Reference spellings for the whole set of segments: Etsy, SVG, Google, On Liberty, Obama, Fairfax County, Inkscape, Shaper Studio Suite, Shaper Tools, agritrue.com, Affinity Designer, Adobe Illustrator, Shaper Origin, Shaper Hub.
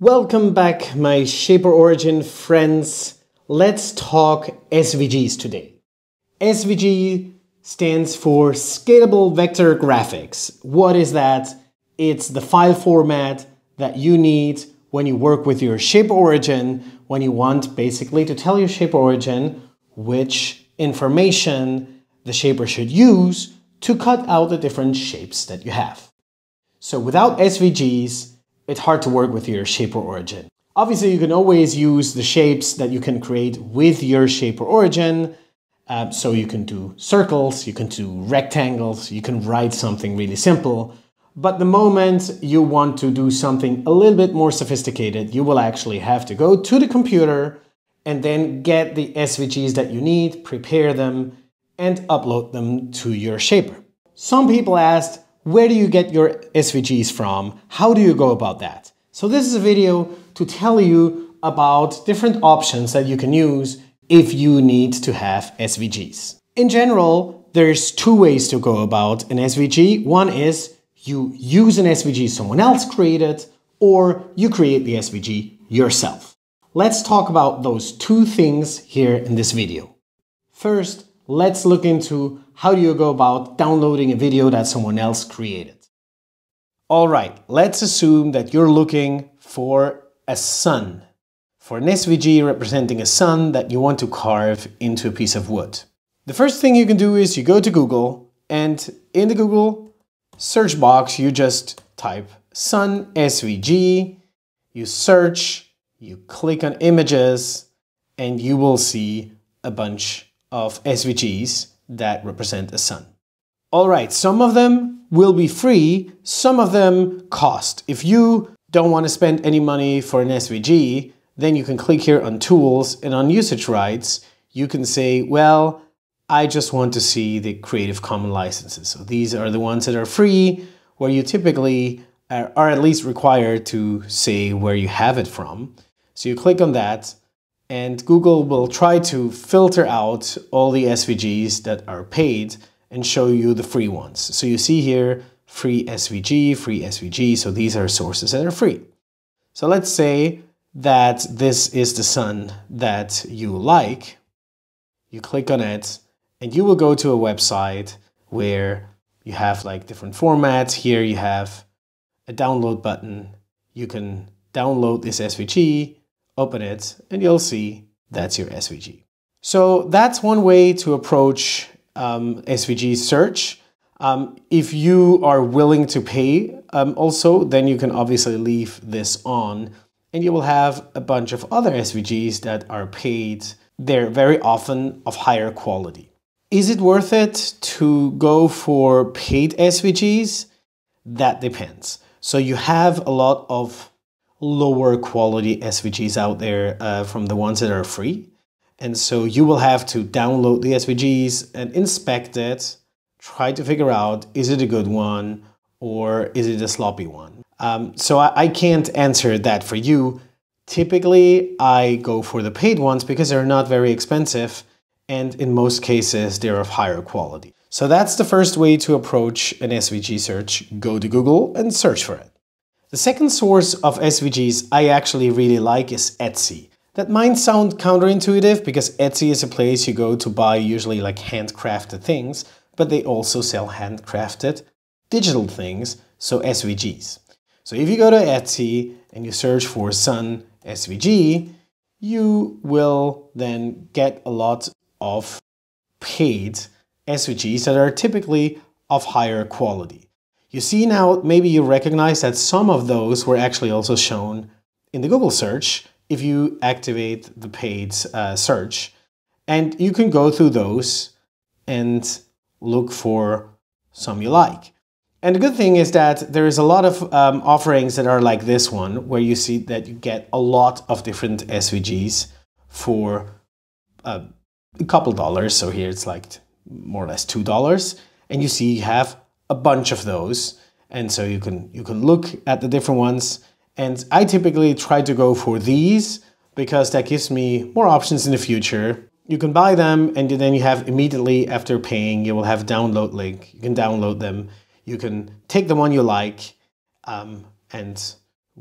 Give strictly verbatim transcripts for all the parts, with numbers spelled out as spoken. Welcome back, my Shaper Origin friends. Let's talk S V Gs today. S V G stands for Scalable Vector Graphics. What is that? It's the file format that you need when you work with your Shaper Origin, when you want basically to tell your Shaper Origin which information the shaper should use to cut out the different shapes that you have. So without S V Gs, it's hard to work with your Shaper Origin. Obviously, you can always use the shapes that you can create with your Shaper Origin. Um, so you can do circles, you can do rectangles, you can write something really simple. But the moment you want to do something a little bit more sophisticated, you will actually have to go to the computer and then get the S V Gs that you need, prepare them, and upload them to your Shaper. Some people asked, where do you get your S V Gs from? How do you go about that? So this is a video to tell you about different options that you can use if you need to have S V Gs. In general, there's two ways to go about an S V G. One is you use an S V G someone else created, or you create the S V G yourself. Let's talk about those two things here in this video. First, let's look into how do you go about downloading a video that someone else created. All right, let's assume that you're looking for a sun, for an S V G representing a sun that you want to carve into a piece of wood. The first thing you can do is you go to Google, and in the Google search box, you just type sun S V G, you search, you click on images, and you will see a bunch of S V Gs that represent a sun. All right, some of them will be free, some of them cost. If you don't want to spend any money for an S V G, then you can click here on Tools, and on Usage Rights, you can say, well, I just want to see the Creative Commons licenses. So these are the ones that are free, where you typically are, are at least required to say where you have it from. So you click on that, and Google will try to filter out all the S V Gs that are paid and show you the free ones. So you see here, free S V G, free S V G. So these are sources that are free. So let's say that this is the sun that you like. You click on it and you will go to a website where you have like different formats. Here you have a download button. You can download this S V G. Open it, and you'll see that's your S V G. So that's one way to approach um, S V G search. Um, if you are willing to pay um, also, then you can obviously leave this on, and you will have a bunch of other S V Gs that are paid. They're very often of higher quality. Is it worth it to go for paid S V Gs? That depends. So you have a lot of lower quality S V Gs out there uh, from the ones that are free. And so you will have to download the S V Gs and inspect it, try to figure out, is it a good one or is it a sloppy one? Um, so I, I can't answer that for you. Typically, I go for the paid ones because they're not very expensive. And in most cases, they're of higher quality. So that's the first way to approach an S V G search. Go to Google and search for it. The second source of S V Gs I actually really like is Etsy. That might sound counterintuitive because Etsy is a place you go to buy usually like handcrafted things, but they also sell handcrafted digital things, so S V Gs. So if you go to Etsy and you search for sun S V G, you will then get a lot of paid S V Gs that are typically of higher quality. You see now, maybe you recognize that some of those were actually also shown in the Google search if you activate the paid uh, search. And you can go through those and look for some you like. And the good thing is that there is a lot of um, offerings that are like this one, where you see that you get a lot of different S V Gs for uh, a couple dollars. So here it's like more or less two dollars. And you see you have a bunch of those, and so you can you can look at the different ones, and I typically try to go for these because that gives me more options in the future. You can buy them, and then you have immediately after paying you will have a download link. You can download them, you can take the one you like, um, and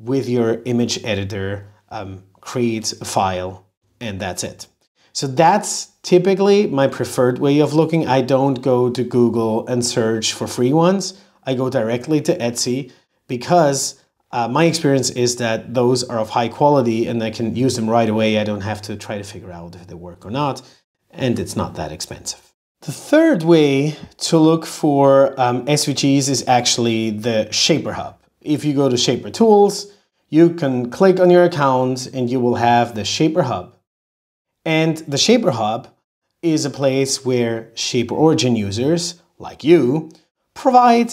with your image editor, um, create a file, and that's it. So that's typically my preferred way of looking. I don't go to Google and search for free ones. I go directly to Etsy because uh, my experience is that those are of high quality and I can use them right away. I don't have to try to figure out if they work or not, and it's not that expensive. The third way to look for um, S V Gs is actually the Shaper Hub. If you go to Shaper Tools, you can click on your account and you will have the Shaper Hub. And the Shaper Hub is a place where Shaper Origin users, like you, provide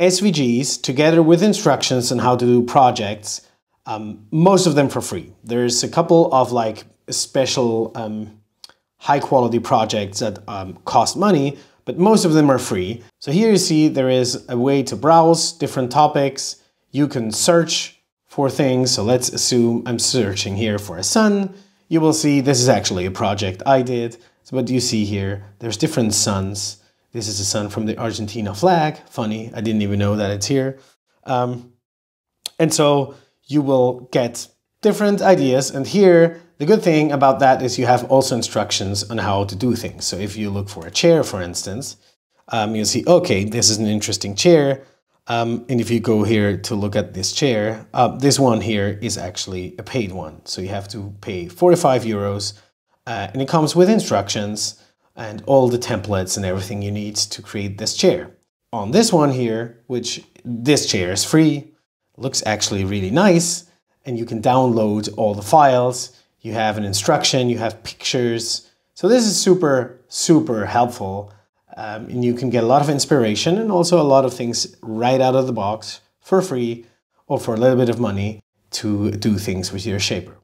S V Gs together with instructions on how to do projects, um, most of them for free. There's a couple of like special um, high quality projects that um, cost money, but most of them are free. So here you see there is a way to browse different topics. You can search for things. So let's assume I'm searching here for a sun. You will see this is actually a project I did. So what do you see here? There's different suns. This is a sun from the Argentina flag. Funny, I didn't even know that it's here. Um, and so you will get different ideas. And here, the good thing about that is you have also instructions on how to do things. So if you look for a chair, for instance, um, you'll see, okay, this is an interesting chair. Um, and if you go here to look at this chair, uh, this one here is actually a paid one. So you have to pay forty-five euros uh, and it comes with instructions and all the templates and everything you need to create this chair. On this one here, which this chair is free, looks actually really nice and you can download all the files. You have an instruction, you have pictures. So this is super, super helpful. Um, and you can get a lot of inspiration and also a lot of things right out of the box for free or for a little bit of money to do things with your Shaper.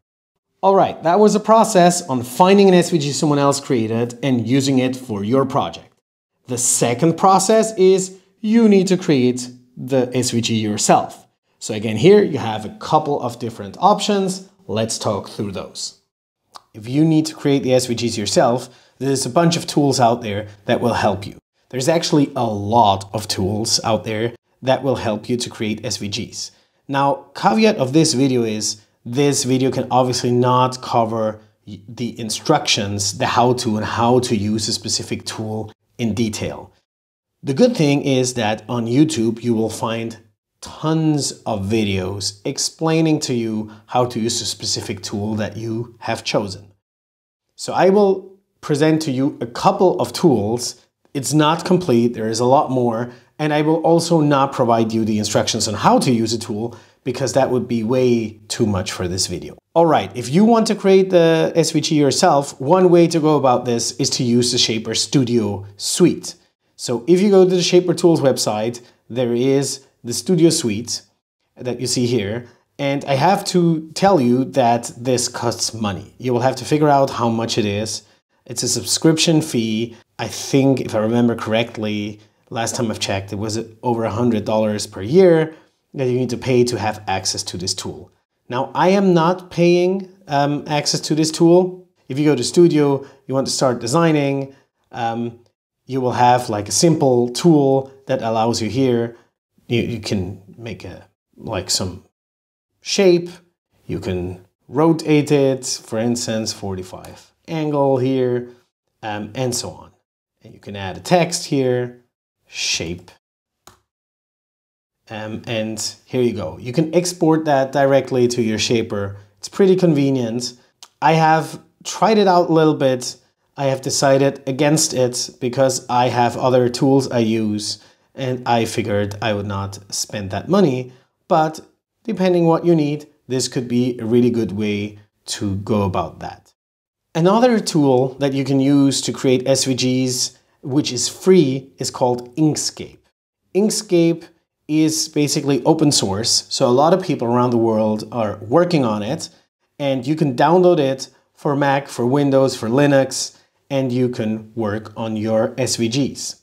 All right, that was a process on finding an S V G someone else created and using it for your project. The second process is you need to create the S V G yourself. So again, here you have a couple of different options. Let's talk through those. If you need to create the S V Gs yourself, there's a bunch of tools out there that will help you. There's actually a lot of tools out there that will help you to create S V Gs. Now, caveat of this video is this video can obviously not cover the instructions, the how-to and how to use a specific tool in detail. The good thing is that on YouTube, you will find tons of videos explaining to you how to use a specific tool that you have chosen. So I will present to you a couple of tools. It's not complete, there is a lot more, and I will also not provide you the instructions on how to use a tool because that would be way too much for this video. All right, if you want to create the S V G yourself, one way to go about this is to use the Shaper Studio Suite. So if you go to the Shaper Tools website, there is the Studio Suite that you see here. And I have to tell you that this costs money. You will have to figure out how much it is. It's a subscription fee. I think, if I remember correctly, last time I've checked, it was over one hundred dollars per year that you need to pay to have access to this tool. Now, I am not paying um, access to this tool. If you go to Studio, you want to start designing, um, you will have like a simple tool that allows you here. You, you can make a like some shape. You can rotate it, for instance, forty-five angle here, um, and so on. And you can add a text here, shape. Um, and here you go. You can export that directly to your Shaper. It's pretty convenient. I have tried it out a little bit. I have decided against it because I have other tools I use and I figured I would not spend that money. But depending what you need, this could be a really good way to go about that. Another tool that you can use to create S V Gs, which is free, is called Inkscape. Inkscape is basically open source, so a lot of people around the world are working on it, and you can download it for Mac, for Windows, for Linux, and you can work on your S V Gs.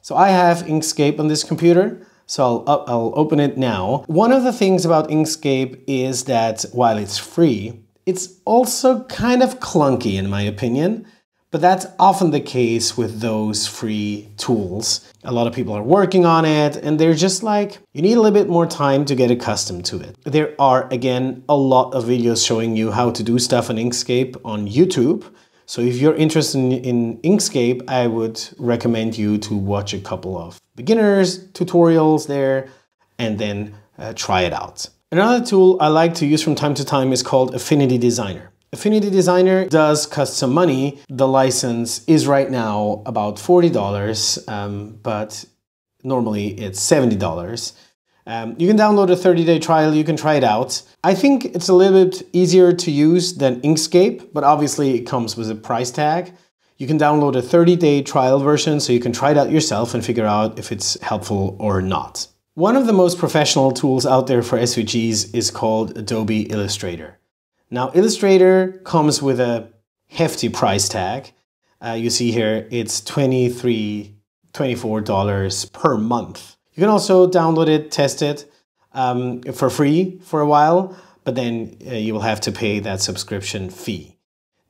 So I have Inkscape on this computer, so I'll, I'll open it now. One of the things about Inkscape is that while it's free, it's also kind of clunky in my opinion, But that's often the case with those free tools. A lot of people are working on it and they're just like, you need a little bit more time to get accustomed to it. There are, again, a lot of videos showing you how to do stuff in Inkscape on YouTube. So if you're interested in Inkscape, I would recommend you to watch a couple of beginners tutorials there and then uh, try it out. Another tool I like to use from time to time is called Affinity Designer. Affinity Designer does cost some money. The license is right now about forty dollars, um, but normally it's seventy dollars. Um, you can download a thirty day trial, you can try it out. I think it's a little bit easier to use than Inkscape, but obviously it comes with a price tag. You can download a thirty day trial version so you can try it out yourself and figure out if it's helpful or not. One of the most professional tools out there for S V Gs is called Adobe Illustrator. Now, Illustrator comes with a hefty price tag. Uh, you see here, it's twenty-three dollars, twenty-four dollars per month. You can also download it, test it um, for free for a while, but then uh, you will have to pay that subscription fee.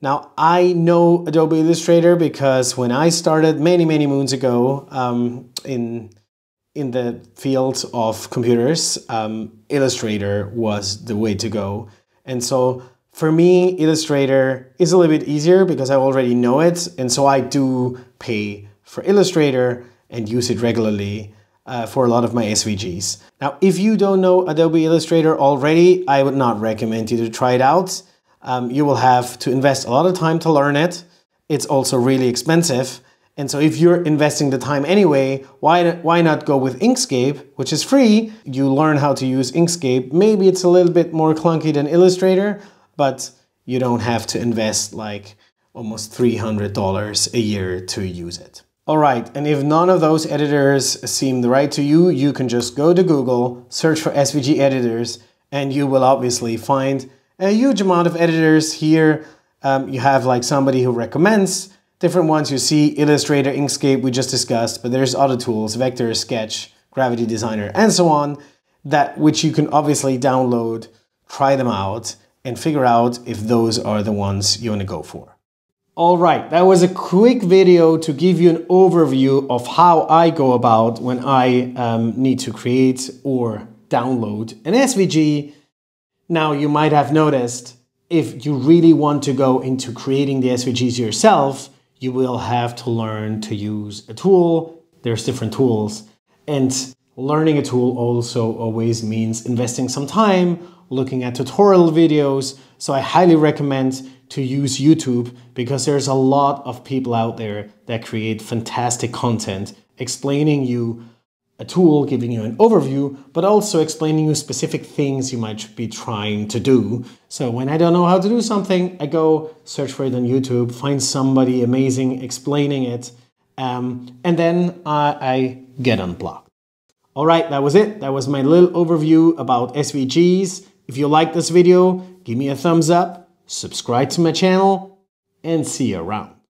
Now, I know Adobe Illustrator because when I started many, many moons ago um, in, in the field of computers, um, Illustrator was the way to go. And so for me, Illustrator is a little bit easier because I already know it. And so I do pay for Illustrator and use it regularly uh, for a lot of my S V Gs. Now, if you don't know Adobe Illustrator already, I would not recommend you to try it out. Um, you will have to invest a lot of time to learn it. It's also really expensive. And so if you're investing the time anyway, why, why not go with Inkscape, which is free? You learn how to use Inkscape. Maybe it's a little bit more clunky than Illustrator, but you don't have to invest like almost three hundred dollars a year to use it. All right, and if none of those editors seem right to you, you can just go to Google, search for S V G editors, and you will obviously find a huge amount of editors here. Um, you have like somebody who recommends different ones. You see Illustrator, Inkscape, we just discussed, but there's other tools, Vector, Sketch, Gravity Designer, and so on, that which you can obviously download, try them out, and figure out if those are the ones you want to go for. All right, that was a quick video to give you an overview of how I go about when I um, need to create or download an S V G. Now, you might have noticed, if you really want to go into creating the S V Gs yourself, you will have to learn to use a tool. There's different tools, and learning a tool also always means investing some time, looking at tutorial videos. So I highly recommend to use YouTube because there's a lot of people out there that create fantastic content explaining you a tool, giving you an overview, but also explaining you specific things you might be trying to do. So when I don't know how to do something, I go search for it on YouTube, find somebody amazing explaining it, um, and then uh, I get unblocked. All right, that was it. That was my little overview about S V Gs. If you like this video, give me a thumbs up, subscribe to my channel, and see you around.